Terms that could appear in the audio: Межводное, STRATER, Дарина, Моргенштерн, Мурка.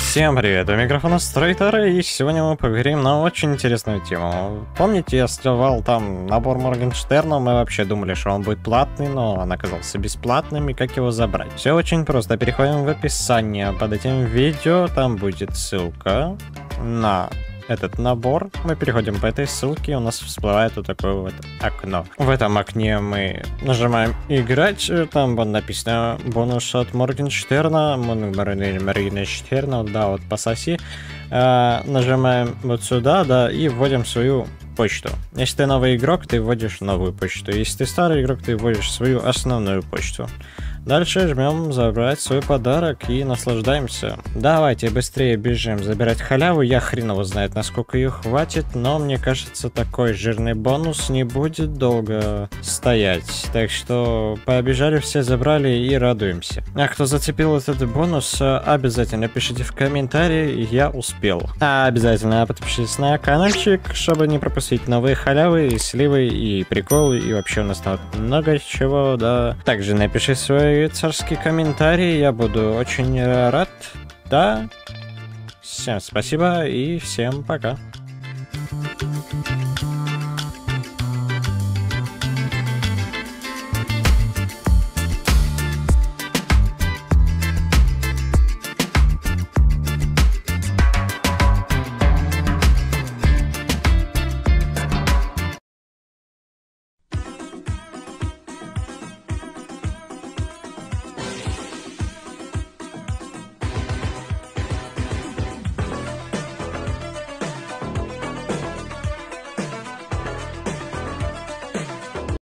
Всем привет, у микрофона STRATER, и сегодня мы поговорим на очень интересную тему. Помните, я сливал там набор Моргенштерна, мы вообще думали, что он будет платный, но он оказался бесплатным, и как его забрать? Все очень просто, переходим в описание под этим видео, там будет ссылка на этот набор. Мы переходим по этой ссылке, у нас всплывает вот такое вот окно. В этом окне мы нажимаем играть, там вот написано бонус от Моргенштерна, Моргенштерна, да, вот пососи. Нажимаем вот сюда, да, и вводим свою почту. Если ты новый игрок, ты вводишь новую почту. Если ты старый игрок, ты вводишь свою основную почту. Дальше жмем забрать свой подарок и наслаждаемся. Давайте быстрее бежим забирать халяву. Я хрен его знает, насколько ее хватит, но мне кажется, такой жирный бонус не будет долго стоять. Так что побежали, все забрали и радуемся. А кто зацепил этот бонус, обязательно пишите в комментарии, я успел. А обязательно подпишитесь на каналчик, чтобы не пропустить новые халявы, и сливы, и приколы, и вообще у нас там много чего, да. Также напиши свои царский комментарий, я буду очень рад, да. Всем спасибо и всем пока.